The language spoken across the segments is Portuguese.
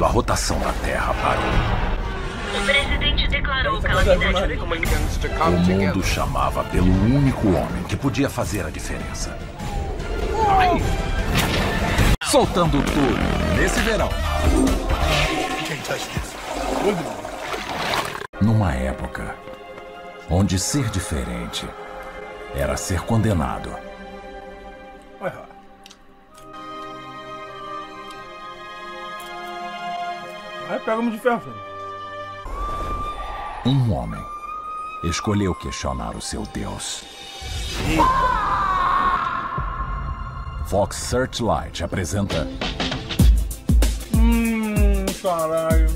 quando a rotação da Terra parou. O presidente declarou calamidade. O mundo chamava pelo único homem que podia fazer a diferença. Soltando tudo nesse verão. Numa época onde ser diferente era ser condenado. Aí pegamos de ferro. Um homem escolheu questionar o seu Deus. Fox Searchlight apresenta... caralho.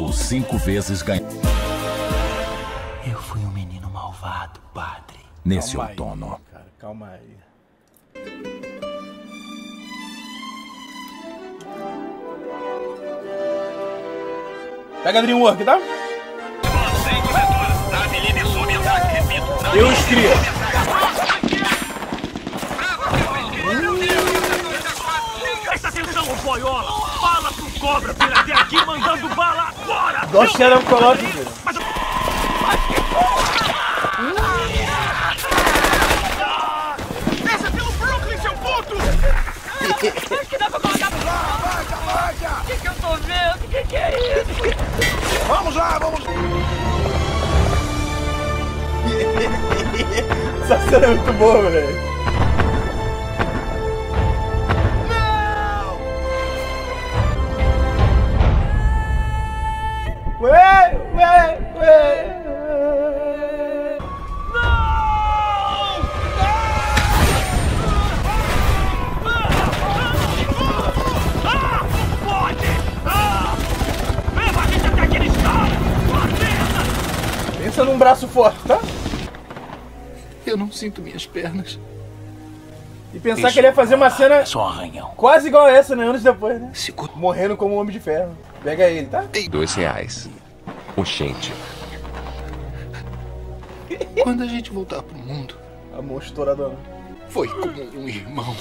Os 5 vezes ganhou. Eu fui um menino malvado, padre. Nesse calma outono. Aí, cara, calma aí. Pega a Dreamwork, tá? Eu escrevo. Presta atenção, boiola. Fala pro cobra vir até aqui mandando bala agora. Nossa, era um colóquio, velho. Desce pelo Brooklyn, seu puto! Acho que dá pra colocar pro lado. O que eu tô vendo? O que é isso? Vamos lá, vamos lá! Essa cena é muito boa, velho! Não! Ué! Não! Ah! Pode! Ah! Leva a gente até aquele estado! Pensa num braço forte, tá? Eu não sinto minhas pernas. E pensar que ele ia fazer uma cena só quase igual a essa, né? Anos depois, né? Morrendo como um homem de ferro. Pega ele, tá? Tem R$2. Oxente. Quando a gente voltar pro mundo... A mão estouradona. Foi como um irmão.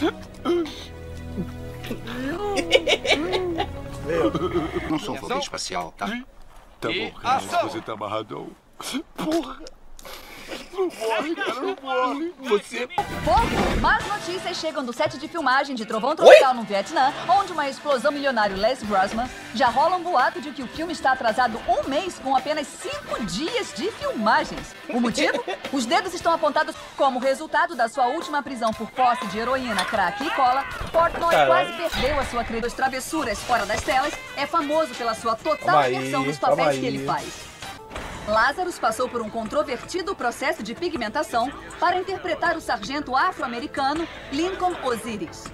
Não sou um foguete espacial, tá? Tá bom, cara. Você tá amarradão. Porra! Não morre, cara, não morre. Você... Fogo! Mais notícias chegam do set de filmagem de Trovão Tropical no Vietnã, onde uma explosão milionária Les Grossman já rola um boato de que o filme está atrasado um mês com apenas 5 dias de filmagens. O motivo? Os dedos estão apontados como resultado da sua última prisão por posse de heroína, crack e cola. Portnoy quase perdeu a sua credibilidade. As travessuras fora das telas é famoso pela sua total inversão dos papéis que ele faz. Lazarus passou por um controvertido processo de pigmentação para interpretar o sargento afro-americano Lincoln Osiris.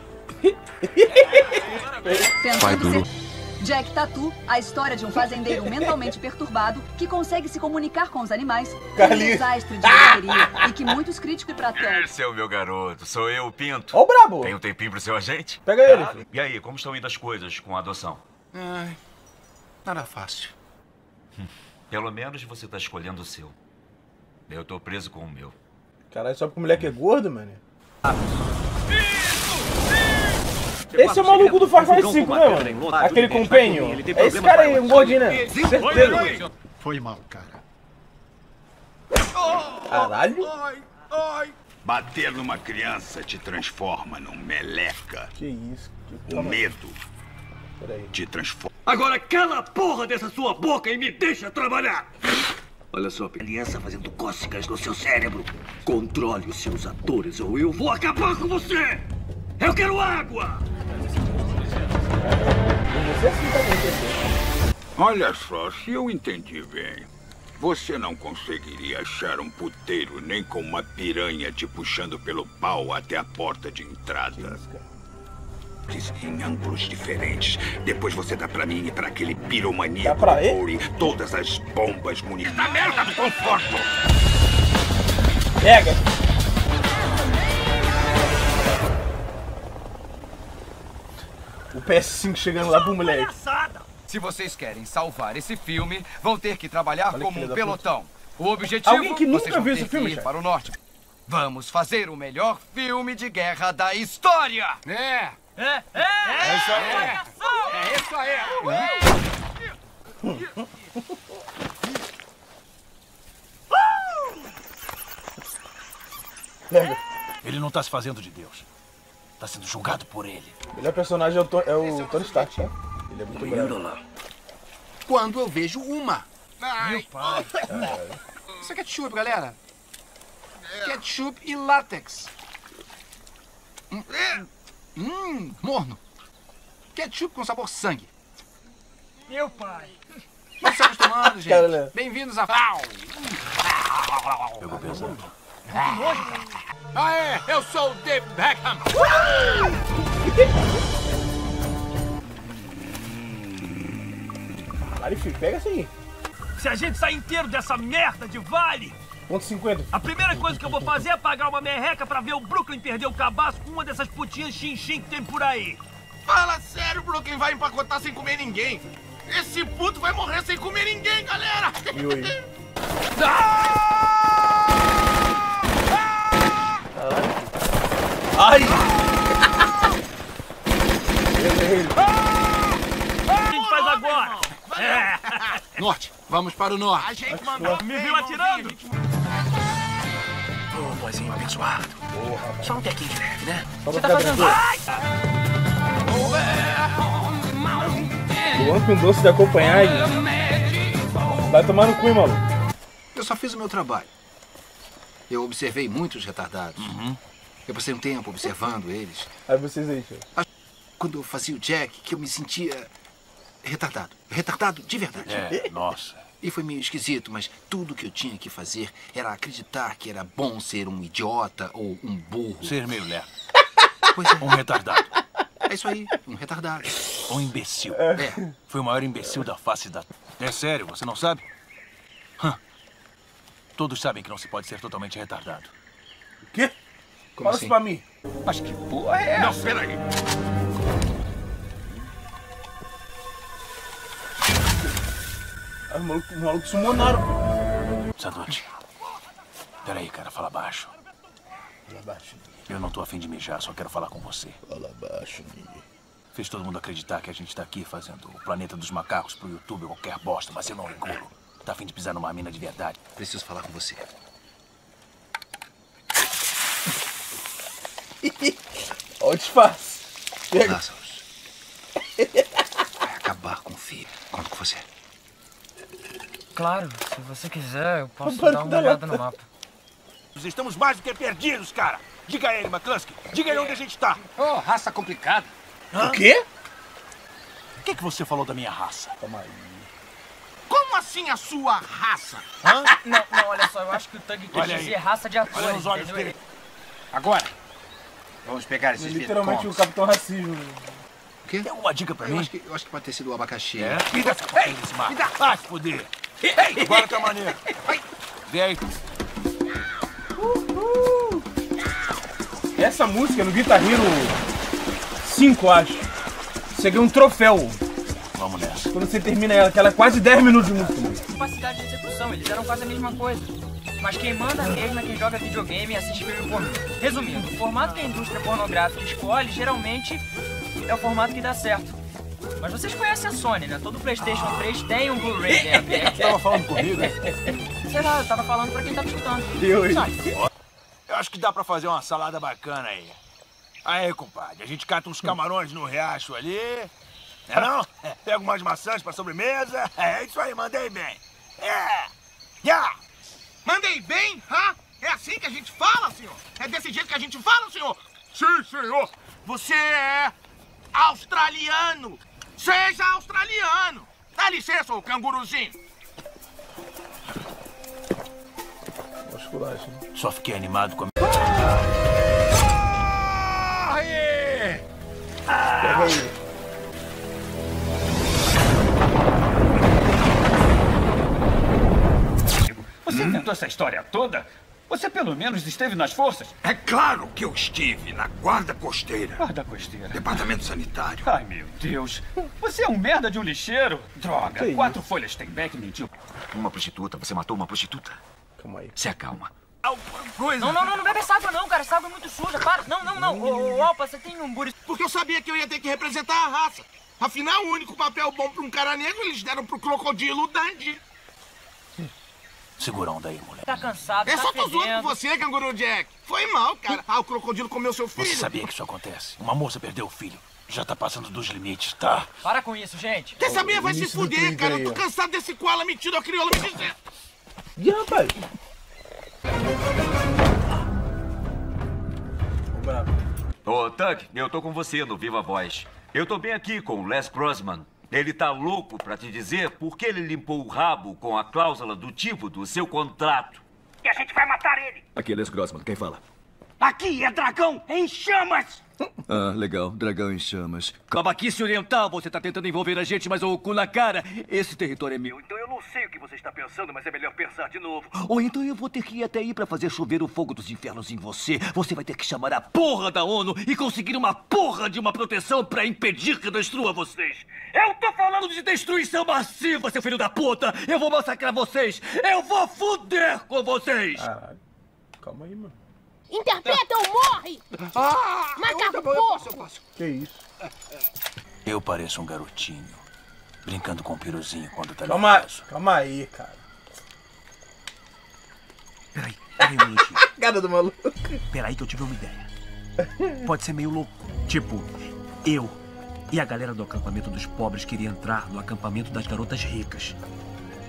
Jack Tattoo, a história de um fazendeiro mentalmente perturbado que consegue se comunicar com os animais, um desastre de bateria e que muitos críticos pra terra. Esse é o meu garoto, sou eu, Pinto. Ô, brabo! Tem um tempinho pro seu agente? Pega ele. Filho. E aí, como estão indo as coisas com a adoção? Ai, nada fácil. Pelo menos você tá escolhendo o seu. Eu tô preso com o meu. Caralho, só porque o moleque é gordo, mano. Esse é o maluco do Far Cry 5, né, mano? Aquele companheiro. É esse cara aí, um gordinho, né? Certeza. Foi mal, cara. Caralho. Bater numa criança te transforma num meleca. Que isso? O medo te transforma. Agora cala a porra dessa sua boca e me deixa trabalhar! Olha só, aliança fazendo cócegas no seu cérebro. Controle os seus atores ou eu vou acabar com você! Eu quero água! Olha só, se eu entendi bem, você não conseguiria achar um puteiro nem com uma piranha te puxando pelo pau até a porta de entrada. Em ângulos diferentes. Depois você dá pra mim e pra aquele piromaníaco todas as bombas munidas da merda do conforto. Pega! O PS5 chegando lá pro moleque. Se vocês querem salvar esse filme, vão ter que trabalhar como um pelotão. O objetivo... Alguém que nunca viu esse filme, para o norte. Vamos fazer o melhor filme de guerra da história. É! É isso aí! É isso aí! Pega. Ele não tá se fazendo de Deus. Tá sendo julgado por ele. Ele é personagem, é o Tony Stark, né? Ele é muito grande. Quando eu vejo uma. Meu pai. Isso é ketchup, galera. Ketchup e látex. Morno. Ketchup com sabor sangue. Meu pai. Nós estamos tomando, gente. Bem-vindos a... Pegou pesado. Aê, eu sou o The Beckham. Vale, filho, pega isso aí. Se a gente sair inteiro dessa merda de vale... Quanto 50? A primeira coisa que eu vou fazer é pagar uma merreca pra ver o Brooklyn perder o cabaço com uma dessas putinhas xin-xin que tem por aí. Fala sério, Brooklyn vai empacotar sem comer ninguém. Esse puto vai morrer sem comer ninguém, galera. E oi. Ai! O que a gente faz agora? É. Norte, vamos para o norte. A gente mandou. Me viu atirando? Ô, boizinho abençoado. Porra. Só um tequinho de leve, né? Você tá fazendo. Ai! Luan com doce de acompanhar. Vai tomar no cu, hein, maluco. Eu só fiz o meu trabalho. Eu observei muitos retardados. Uhum. Eu passei um tempo observando eles. Aí vocês aí, tio. Quando eu fazia o Jack, que eu me sentia retardado. Retardado de verdade. É, nossa. E foi meio esquisito, mas tudo que eu tinha que fazer era acreditar que era bom ser um idiota ou um burro. Ser meio lerdo. Pois é. Um retardado. É isso aí, um retardado. Um imbecil. É. Foi o maior imbecil da face da... É sério, você não sabe? Todos sabem que não se pode ser totalmente retardado. O quê? Como assim? Pra mim. Mas que porra é essa? Não, peraí. Ai, maluco sumonaram. Sanduíche. Peraí, cara, fala baixo. Fala baixo. Eu não tô afim de mijar, só quero falar com você. Fala baixo, Nini. Fez todo mundo acreditar que a gente tá aqui fazendo o Planeta dos Macacos pro YouTube ou qualquer bosta, mas eu não engulo. Tá afim de pisar numa mina de verdade. Preciso falar com você. Olha o disfarce. Lazarus. Vai acabar com o filho. Conto com você. Claro, se você quiser, eu posso dar uma olhada no mapa. Nós estamos mais do que perdidos, cara. Diga a ele, McCluskey. Diga ele onde a gente tá. Oh, raça complicada. O quê? O que você falou da minha raça? Toma aí. Como assim a sua raça? Não, olha só. Eu acho que o Tug quis dizer raça de ator. Olha os olhos dele. Agora. Vamos pegar esses bitcoins. Literalmente o Capitão Racismo. O quê? Tem uma dica pra mim? Eu acho que pode ter sido o abacaxi. É? Me dá essa porra desse mar. Me dá. Vai se foder. Bora que é maneiro. Vem aí. Uhul. Essa música no Guitar Hero 5, acho. Você ganha um troféu. Vamos nessa. Quando você termina ela, que ela é quase 10 minutos de música. Capacidade de execução, eles eram quase a mesma coisa. Mas quem manda mesmo é quem joga videogame e assiste filme pornô. Resumindo, o formato que a indústria pornográfica escolhe, geralmente, é o formato que dá certo. Mas vocês conhecem a Sony, né? Todo PlayStation 3 tem um Blu-ray dentro. Você tava falando comigo? Sei lá, eu tava falando pra quem tava escutando. Eu acho que dá pra fazer uma salada bacana aí. Aí, compadre, a gente cata uns camarões no riacho ali, não é não? Pega umas maçãs pra sobremesa. É isso aí, mandei bem. Mandei bem, hã? É assim que a gente fala, senhor? É desse jeito que a gente fala, senhor? Sim, senhor. Você é australiano. Seja australiano. Dá licença, ô canguruzinho. Só fiquei animado com a... Corre! Pega aí. Você inventou essa história toda? Você pelo menos esteve nas forças? É claro que eu estive na guarda costeira. Guarda costeira? Departamento sanitário. Ai, meu Deus. Você é um merda de um lixeiro. Droga, que 4 folhas tem back, mentiu. Uma prostituta, você matou uma prostituta. Calma aí. Se acalma. alguma coisa. Não, não, não, não bebe essa água não, cara. Essa água é muito suja, para. Não, não, não. Opa, você tem um buriço. Porque eu sabia que eu ia ter que representar a raça. Afinal, o único papel bom pra um cara negro, eles deram pro crocodilo Dandy. Segurão daí, moleque. Tá cansado, tá fedendo. Eu só tô zoando com você, canguru Jack. Foi mal, cara. Ah, o crocodilo comeu seu filho. Você sabia que isso acontece? Uma moça perdeu o filho. Já tá passando dos limites, tá? Para com isso, gente. Quer saber? Vai se fuder, cara. Eu tô cansado desse koala metido a crioula me dizer. E rapaz? Ô, Tuck, eu tô com você no Viva Voz. Eu tô bem aqui com o Les Grossman. Ele tá louco pra te dizer por que ele limpou o rabo com a cláusula do tipo do seu contrato. E a gente vai matar ele. Aqui é Les Grossman, quem fala? Aqui é Dragão em Chamas. Ah, legal, Dragão em Chamas. Cabaquice Oriental, você tá tentando envolver a gente, mas o cu na cara. Esse território é meu, então eu não sei o que você está pensando, mas é melhor pensar de novo. Ou então eu vou ter que ir até aí pra fazer chover o fogo dos infernos em você. Você vai ter que chamar a porra da ONU e conseguir uma porra de uma proteção pra impedir que destrua vocês. Eu tô falando de destruição massiva, seu filho da puta. Eu vou massacrar vocês. Eu vou fuder com vocês. Caralho, calma aí, mano. Interpreta ou morre! Ah, macaco porco! Que isso? Eu pareço um garotinho, brincando com um piruzinho quando tá nervoso. Calma aí, cara. Peraí um minutinho. Cara do maluco. Peraí que eu tive uma ideia. Pode ser meio louco. Tipo, eu e a galera do acampamento dos pobres queria entrar no acampamento das garotas ricas.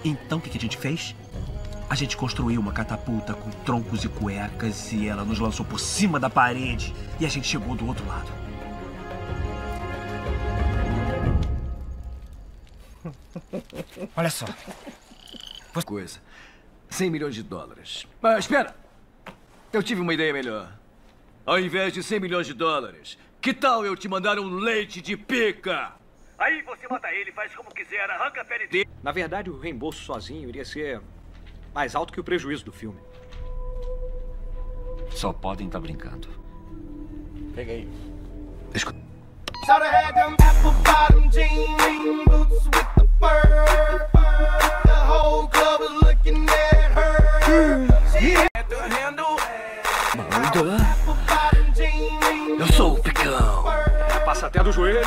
Então o que a gente fez? A gente construiu uma catapulta com troncos e cuecas e ela nos lançou por cima da parede e a gente chegou do outro lado. Olha só. Coisa. 100 milhões de dólares. Mas espera! Eu tive uma ideia melhor. Ao invés de 100 milhões de dólares, que tal eu te mandar um leite de pica? Aí você mata ele, faz como quiser, arranca a pele dele. Na verdade, o reembolso sozinho iria ser mais alto que o prejuízo do filme. Só podem estar brincando. Pega aí. Eu sou o Picão. Já passa até do joelho.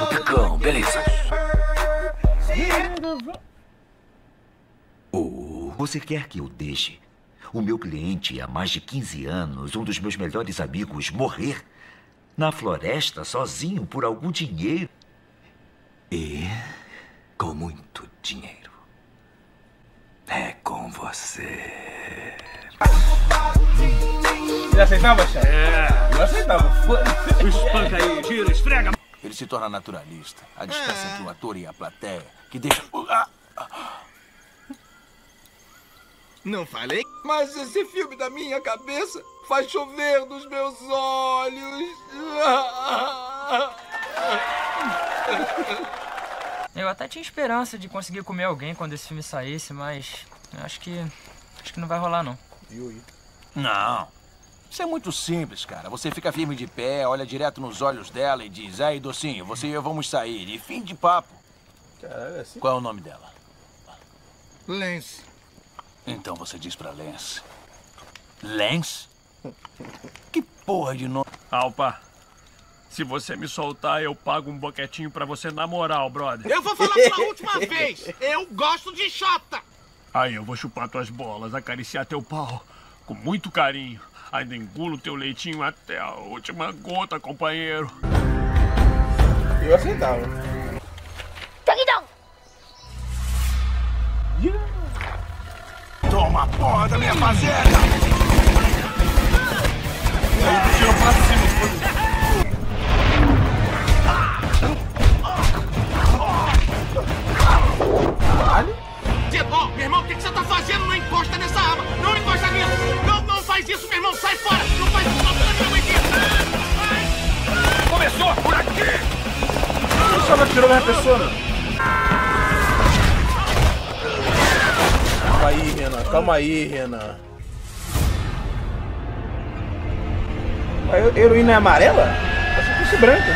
O Picão, beleza. Você quer que eu deixe o meu cliente há mais de 15 anos, um dos meus melhores amigos, morrer na floresta sozinho por algum dinheiro? E com muito dinheiro. É com você. Ele aceitava, chefe? É. Eu aceitava. Espanca aí, tira, esfrega. Ele se torna naturalista. A distância entre o ator e a plateia que deixa... Não falei? Mas esse filme da minha cabeça faz chover nos meus olhos. Eu até tinha esperança de conseguir comer alguém quando esse filme saísse, mas acho que não vai rolar, não. Não. Isso é muito simples, cara. Você fica firme de pé, olha direto nos olhos dela e diz: "Aí, docinho, você e eu vamos sair." E fim de papo. Caralho, assim? Qual é o nome dela? Lance. Então você diz pra Lance. Lance? Que porra de nome? Alpa, se você me soltar, eu pago um boquetinho pra você na moral, brother. Eu vou falar pela última vez. Eu gosto de chata. Aí eu vou chupar tuas bolas, acariciar teu pau com muito carinho. Ainda engulo teu leitinho até a última gota, companheiro. Eu aceitava. Peguidão! Yeah! Toma a porra da minha fazenda! Aí tirou pra cima, foda-se. Caralho? Zedó, meu irmão, o que você tá fazendo? Não encosta nessa arma! Não encosta nisso! Não, não faz isso, meu irmão! Sai fora! Não faz isso, não! Pela minha mãe aqui! Começou por aqui! Puxa, ela tirou minha pessoa, né? Calma aí, Renan. Calma aí, Renan. A heroína é amarela? Eu só fosse branca.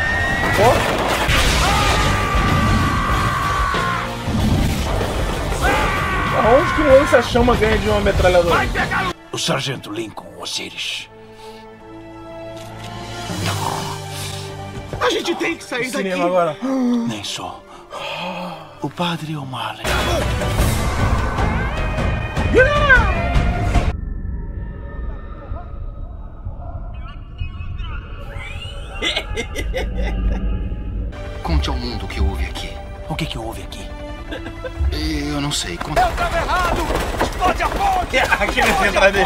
Aonde que essa chama ganha de uma metralhadora? o sargento Lincoln Osiris. A gente tem que sair daqui. Cinema agora. Nem só. O padre O'Malley. Conte ao mundo o que houve aqui. O que que houve aqui? Eu não sei. Conta. Eu tava errado! Explode a ponte! Aqui não tem pra mim.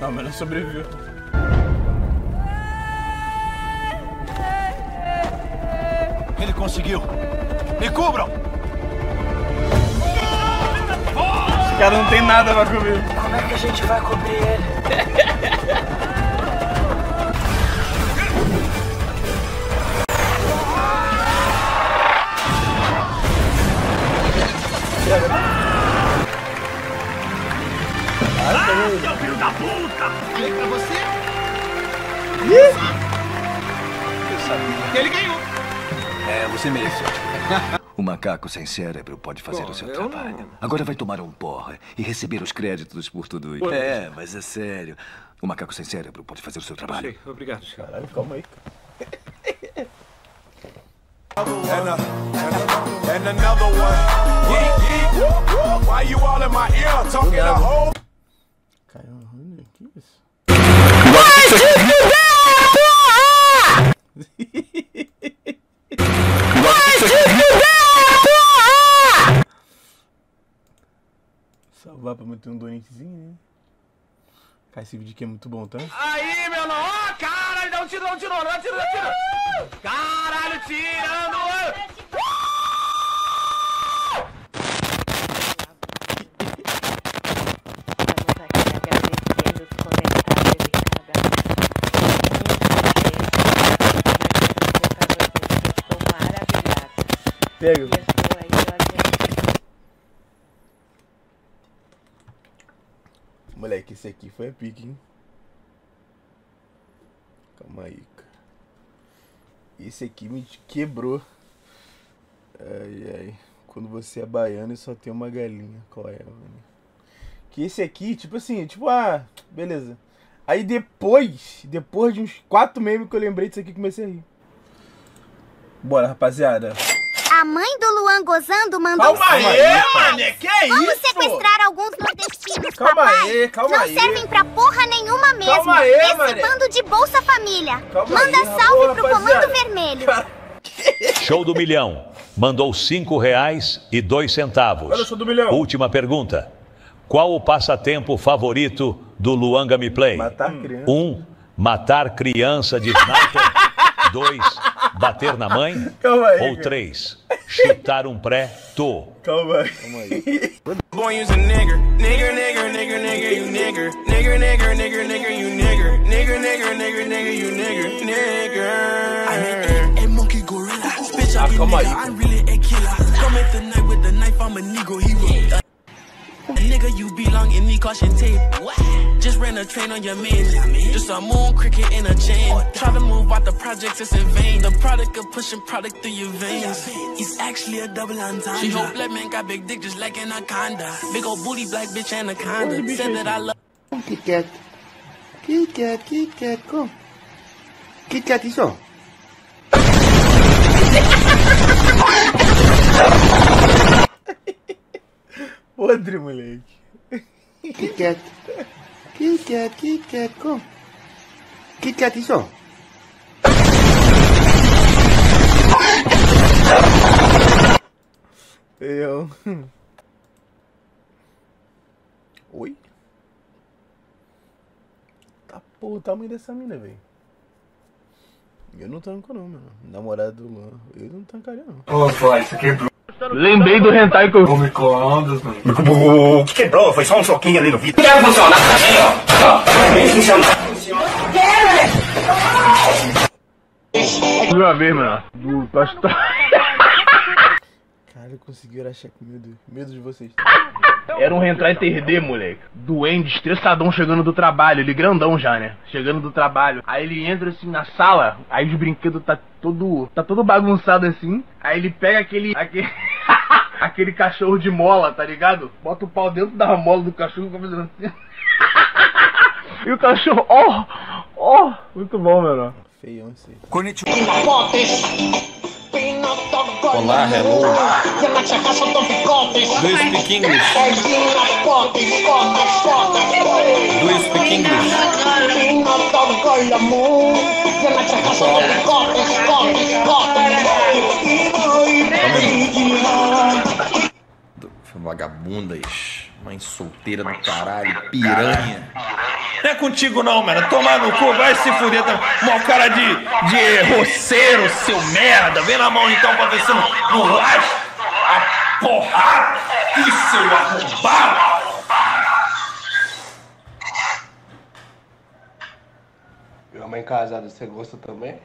Não, mas não sobreviveu. Ele conseguiu. Me cubram! Os caras não tem nada pra cobrir. Como é que a gente vai cobrir ele? Seu filho da puta! Falei pra você? Eu sabia. Ele ganhou. É, você mereceu. O macaco sem cérebro pode fazer o seu trabalho. Não. Agora vai tomar um porra e receber os créditos por tudo isso. É, mas é sério. O macaco sem cérebro pode fazer o seu trabalho. Sei. Obrigado. Caralho, calma aí. And another one. Why you all in my ear talking a whole... Caramba, olha que isso. Vai te fuder, porra! Salvar pra manter um doentezinho, né? Cara, esse vídeo aqui é muito bom, tá? Aí, meu irmão! Ó, caralho, dá um tiro! Caralho, tirando! Pega. Moleque, esse aqui foi epic, hein? Calma aí, cara. Esse aqui me quebrou. Ai, ai. Quando você é baiano e só tem uma galinha. Qual é, mano? Que esse aqui, tipo assim, tipo, ah, beleza. Aí depois de uns 4 memes que eu lembrei disso aqui, comecei a rir. Bora, rapaziada. A mãe do Luan gozando mandou... Calma aí, mané, que é isso? Vamos sequestrar alguns nordestinos, calma aí, papai. Não servem pra porra nenhuma mesmo. Calma aí, esse bando de Bolsa Família. Manda salve pro Comando Vermelho. Show do Milhão. Mandou R$5,02. Olha, Show do Milhão. Última pergunta. Qual o passatempo favorito do Luan Gameplay? Matar criança. 1. Matar criança de sniper. 2. Bater na mãe. Calma aí, ou 3. Chutar um pré-to. Calma aí. Calma aí. Nigga, you belong in the caution tape. What? Just ran a train on your man. Just a moon cricket in a chain. Try to move out the projects, it's in vain. The product of pushing product through your veins. It's actually a double entendre. She hope black man got big dick just like anaconda. Big old booty black bitch anaconda. Said that I love Kit Kat. Kit Kat, come. Kit Kat is on. Podre, moleque. Kit Kat, como? Kit Kat, isso? Eu. Oi? Tá porra o tamanho dessa mina, velho. Eu não tanco, não, mano. Namorado do Luan. Eu não tancaria, não. Ô, pai, isso quebrou. Lembrei do hentai que eu... O micro-ondas, mano. O que quebrou? Foi só um soquinho ali no vidro. Quero funcionar também, ó. Vem funcionar. Quero, velho. Uma vez, mano. Do pastor. Cara, eu consegui achar com medo. Medo de vocês. Era um entrar e perder, moleque. Doente, estressadão, chegando do trabalho. Ele grandão já, né? Chegando do trabalho. Aí ele entra assim na sala, aí os brinquedos tá todo bagunçado assim. Aí ele pega aquele cachorro de mola, tá ligado? Bota o pau dentro da mola do cachorro e fica fazendo assim. E o cachorro, ó, ó. Muito bom, meu irmão. Feião isso aí. Olá, hello. Do you speak English? Do you speak English? Vagabundas, mãe solteira do caralho, piranha. Não é contigo não, mano. Toma no cu, vai se fuder. Mó cara de roceiro, seu merda. Vem na mão então pra ver se não raspa a porrada. Isso, seu arrombado. Minha mãe casada, você gosta também?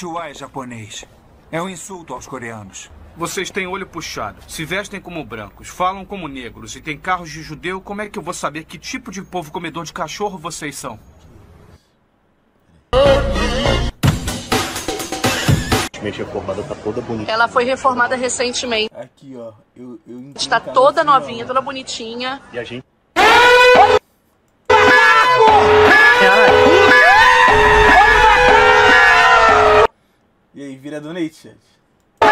Chuai japonês. É um insulto aos coreanos. Vocês têm olho puxado, se vestem como brancos, falam como negros e têm carros de judeu. Como é que eu vou saber que tipo de povo comedor de cachorro vocês são? Ela foi reformada recentemente. Aqui, ó. Eu está toda novinha, toda bonitinha. E a gente... E aí, vira donate, gente. Vai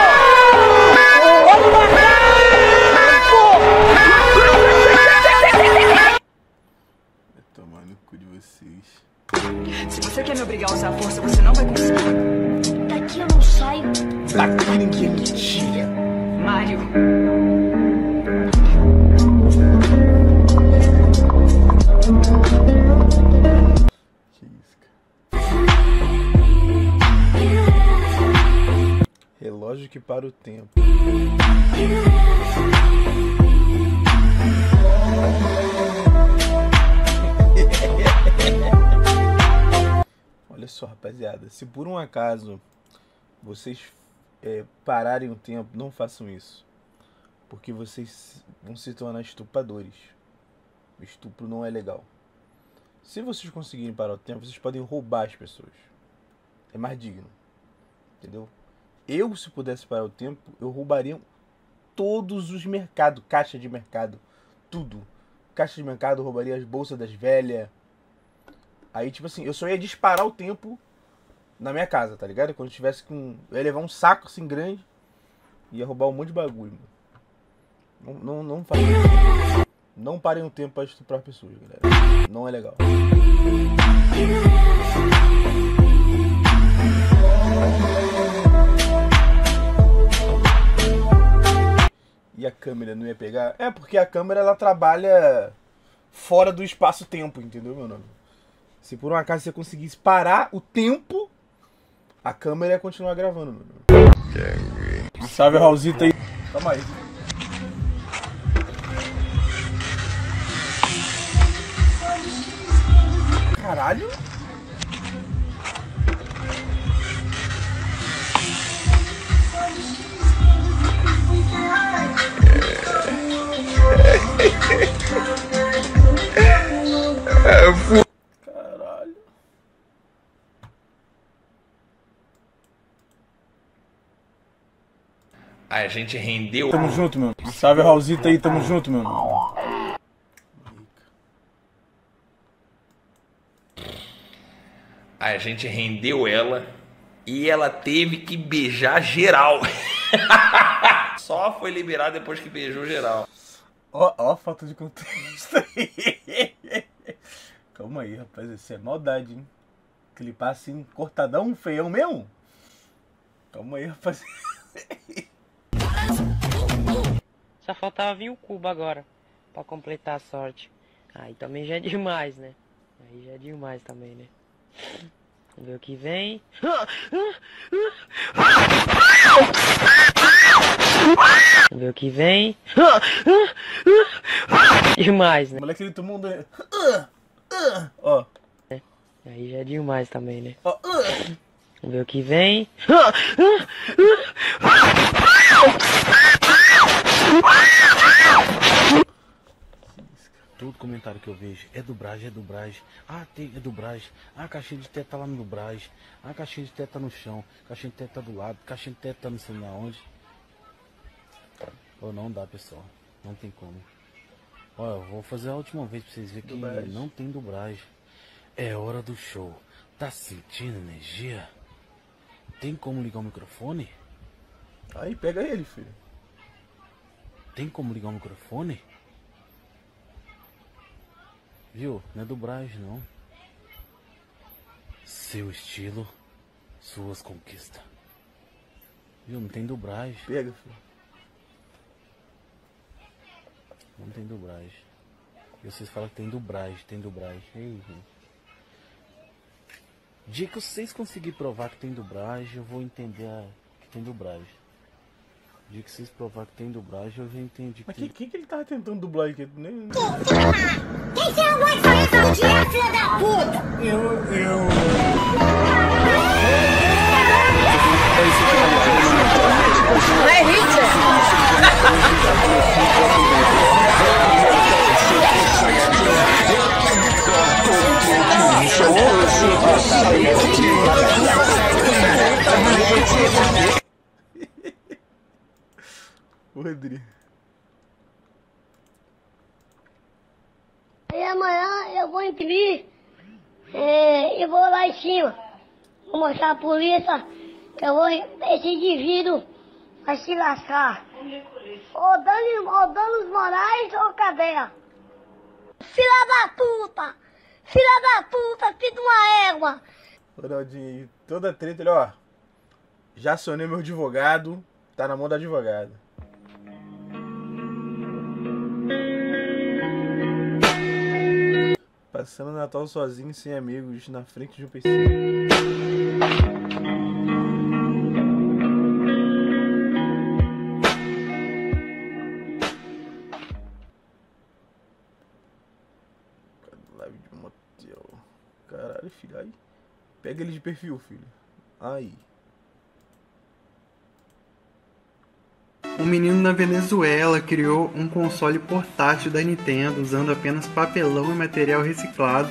tomar no cu de vocês. Se você quer me obrigar a usar a força, você não vai conseguir. Daqui eu não saio. Daqui ninguém me tira. Mario. Relógio que para o tempo. Olha só, rapaziada. Se por um acaso vocês pararem o tempo, não façam isso. Porque vocês vão se tornar estupradores. O estupro não é legal. Se vocês conseguirem parar o tempo, vocês podem roubar as pessoas. É mais digno. Entendeu? Eu, se pudesse parar o tempo, eu roubaria todos os mercados, caixa de mercado, tudo. Caixa de mercado, eu roubaria as bolsas das velhas. Aí, tipo assim, eu só ia disparar o tempo na minha casa, tá ligado? Quando eu tivesse com... Eu ia levar um saco assim grande e ia roubar um monte de bagulho, mano. Não faz isso. Não parem o tempo pra estuprar pessoas, galera. Não é legal. E a câmera não ia pegar? É, porque a câmera, ela trabalha fora do espaço-tempo, entendeu, meu nome? Se por um acaso você conseguisse parar o tempo, a câmera ia continuar gravando, meu nome. Salve, Raulzito aí. Calma aí. Caralho. Caralho. A gente rendeu. Tamo junto, mano. Salve, Raulzito aí, tamo junto, mano. A gente rendeu ela e ela teve que beijar geral. Só foi liberado depois que beijou geral. Ó, falta de contexto. Calma aí, rapaz. Isso é maldade, hein? Clipar assim, cortadão, feião mesmo? Calma aí, rapaz. Só faltava vir o cubo agora, pra completar a sorte. Aí também já é demais, né? Aí já é demais também, né? Vamos ver o que vem. Vamos ver o que vem. Demais, né? O moleque, ele tomou um... Ó. Aí já é demais também, né? Ó. Vamos ver o que vem. Todo comentário que eu vejo é do Braz, é do Braz. Ah, tem, é do Braz. Ah, a caixinha de teto tá lá no Braz. Ah, a caixinha de teto tá no chão. A caixinha de teto tá do lado. A caixinha de teto tá não sei na onde. Ou não dá, pessoal. Não tem como. Olha, eu vou fazer a última vez pra vocês verem que Braz não tem do Braz. É hora do show. Tá sentindo energia? Tem como ligar o microfone? Aí, pega ele, filho. Tem como ligar o microfone? Viu? Não é do Braz, não. Seu estilo, suas conquistas. Viu? Não tem do Braz. Pega, filho. Não tem do Braz. E vocês falam que tem do Braz, tem do Braz. Ei, gente. Dia que vocês conseguirem provar que tem do Braz, eu vou entender que tem do Braz. Dia que vocês provar que tem dublagem, eu já entendi. Mas que ele tava tentando dublar aqui? Nem... Quem será o Mike Fernando Dias, filha da puta? É Richard? Rodrigo. E amanhã eu vou imprimir e vou lá em cima. Vou mostrar a polícia que eu vou esse indivíduo vai se lascar. Ou Danos Moraes ou cadeia. Filha da puta! Filha da puta, filho de uma égua! Ronaldinho, toda treta, ele, ó. Já acionei meu advogado, tá na mão do advogado. Passando Natal sozinho, sem amigos, na frente de um PC. Live de motel. Caralho, filho. Aí. Pega ele de perfil, filho. Aí. Um menino na Venezuela criou um console portátil da Nintendo usando apenas papelão e material reciclado.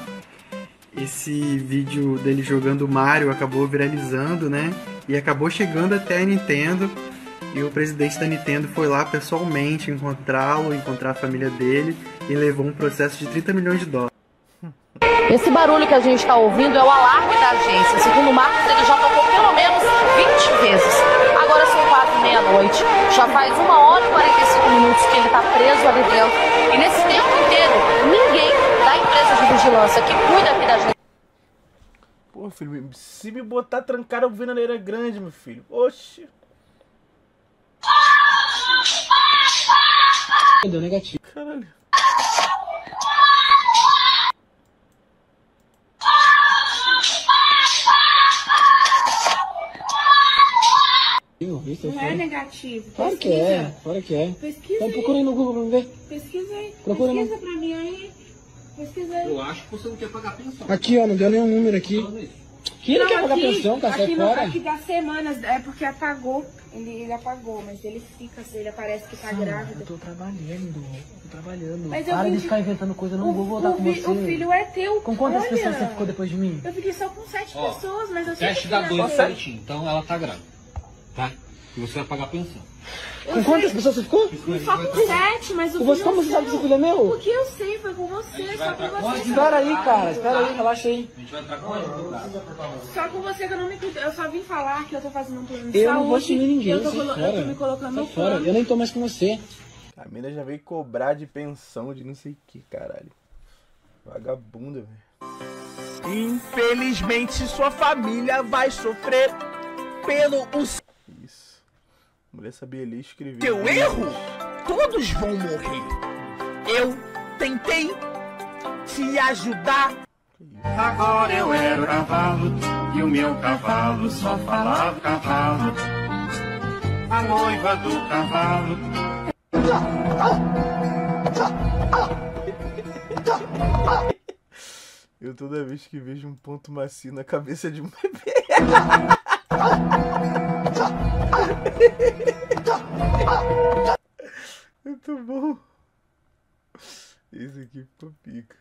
Esse vídeo dele jogando Mario acabou viralizando, né? E acabou chegando até a Nintendo. E o presidente da Nintendo foi lá pessoalmente encontrá-lo, encontrar a família dele e levou um processo de 30 milhões de dólares. Esse barulho que a gente está ouvindo é o alarme da agência. Segundo o Marcos, ele já tocou pelo menos 20 vezes. Agora são 4h30. Já faz 1h e 45 minutos que ele está preso ali dentro. E nesse tempo inteiro, ninguém da empresa de vigilância que cuida aqui da gente. Pô, filho, se me botar trancado, eu vou na Neira Grande, meu filho. Oxi. Deu negativo. Caralho. Não é negativo. Claro que é, claro que é. Pesquisa. Então procura aí no Google pra me ver. Pesquisa aí. Procura pesquisa no... pra mim aí. Pesquisa aí. Eu acho que você não quer pagar pensão. Aqui, ó, não deu nenhum número aqui. Quem não quer pagar pensão, tá aqui, sai no, fora. Aqui das semanas, é porque apagou. Ele apagou, mas ele fica, ele aparece que tá grávida. Eu tô trabalhando, Mas para de ficar inventando coisa, eu não vou voltar com você. O filho é teu. Com quantas pessoas você ficou depois de mim? Eu fiquei só com 7 pessoas, mas eu sei que dá 2, então ela tá grávida. Tá? E você vai pagar a pensão. Com quantas pessoas você ficou? Só com 7, mas o filho. Como você sabe que esse filho é meu? Porque eu sei, foi com você, só com você. Espera aí, cara, espera aí, relaxa aí. A gente vai entrar com ele. Só com você que eu não me cuido. Eu só vim falar que eu tô fazendo um plano de saúde. Eu não vou assumir ninguém. Eu tô me colocando no plano. Eu nem tô mais com você. A mina já veio cobrar de pensão de não sei o que, caralho. Vagabunda, velho. Infelizmente, sua família vai sofrer pelo... Isso. A mulher sabia ler e escrever. Teu erro? Todos vão morrer. Eu tentei te ajudar. Agora eu era o cavalo e o meu cavalo só falava cavalo. A noiva do cavalo. Eu toda vez que vejo um ponto macio na cabeça de um bebê. Muito bom. Esse aqui ficou pica.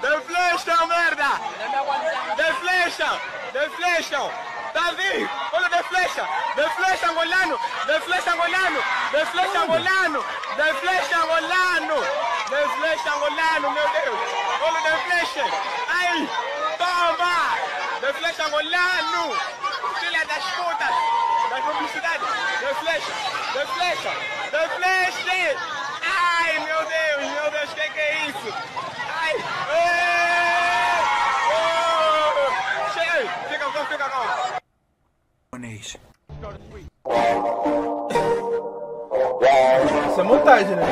Deflestam, merda! Deflestam! Davi! Olha, deflestam, golano! Deflestam, golano, meu Deus! Olha, deflestam! Aí! Toma! Deflestam, golano! Filha das putas! Das publicidades! Deflestam! Ai, meu Deus, o que é isso? Ai, oh! Chega aí, fica calma. Isso é montagem, né?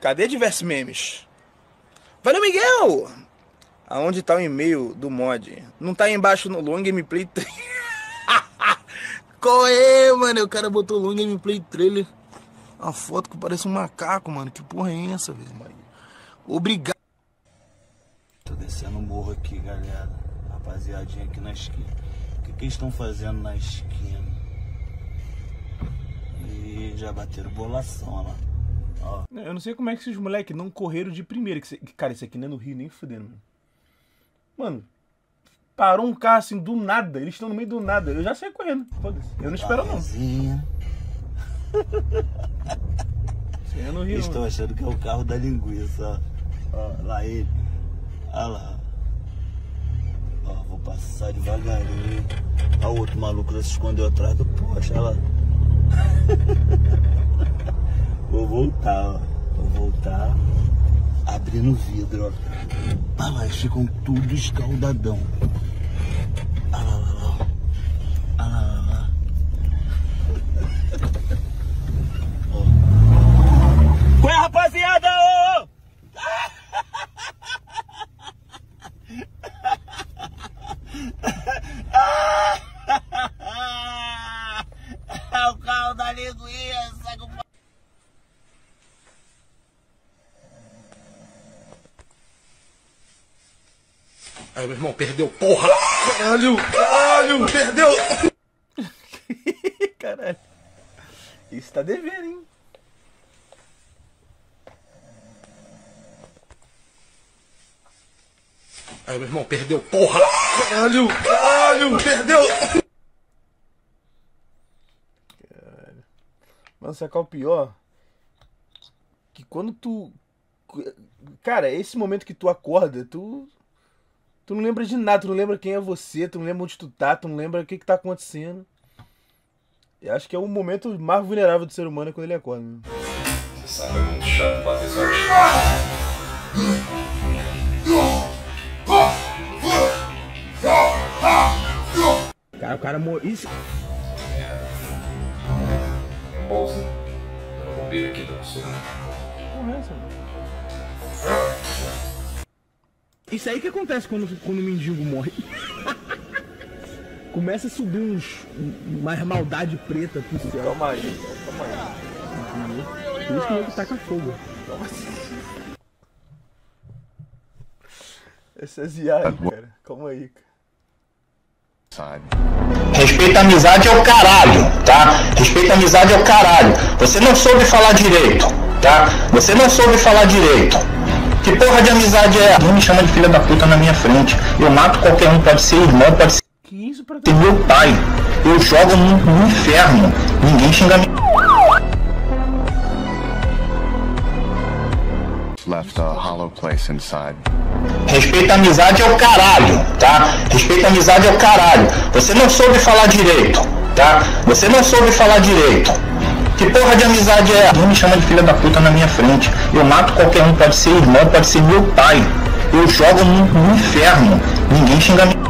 Cadê diversos memes? Valeu, Miguel! Aonde tá o e-mail do mod? Não tá aí embaixo no Luan Gameplay Trailer? Qual é, mano? O cara botou Luan Gameplay Trailer. Uma foto que parece um macaco, mano. Que porra é essa, velho? Obrigado. Tô descendo o morro aqui, galera. Rapaziadinha aqui na esquina. O que eles estão fazendo na esquina? E já bateram bolação, lá. Ó. Eu não sei como é que esses moleques não correram de primeira. Cara, isso aqui não é no Rio nem fudendo, mano. Mano, parou um carro assim, do nada. Eles estão no meio do nada. Eu já saí correndo. Foda-se. Eu não espero, não. Eu não rio, eles estão achando que é o carro da linguiça. Ó, lá ele. Olha lá. Ó, vou passar devagarinho. Olha o outro maluco já se escondeu atrás do poste. Olha lá. Vou voltar, ó. Abrindo o vidro, ó. Ah lá, eles ficam tudo escaldadão. Ah lá, Ah lá. Oh. Qual é, rapaziada? Oh! É o carro da linguiça, compadre. Aí, meu irmão, perdeu, porra! Caralho! Perdeu! Caralho. Isso tá devendo, hein? Aí, meu irmão, perdeu, porra! Caralho! Perdeu! Caralho. Mano, sabe qual é o pior? Que quando tu... Cara, esse momento que tu acorda, tu não lembra de nada, tu não lembra quem é você, tu não lembra onde tu tá, tu não lembra o que que tá acontecendo. Eu acho que é o momento mais vulnerável do ser humano é quando ele acorda. Né? Você sabe, é muito chato bater só de chato. Cara, o cara morreu. É um bolso. Eu vou vir aqui, dá um segundo. Porra, essa, mano. Isso aí que acontece quando o mendigo morre. Começa a subir umas maldade preta pro céu. Calma aí. Por isso que o nego taca fogo. Calma aí. Essa é ziada, cara. Calma aí, cara. Sabe. Respeita a amizade é o caralho, tá? Respeita a amizade é o caralho. Você não soube falar direito, tá? Que porra de amizade é? Não me chama de filha da puta na minha frente. Eu mato qualquer um, pode ser irmão, pode ser meu pai. Eu jogo no inferno. Ninguém xinga me. Respeita a amizade é o caralho, tá? Você não soube falar direito, tá? Que porra de amizade é? Não me chama de filha da puta na minha frente. Eu mato qualquer um, pode ser irmão, pode ser meu pai. Eu jogo no inferno. Ninguém xinga me.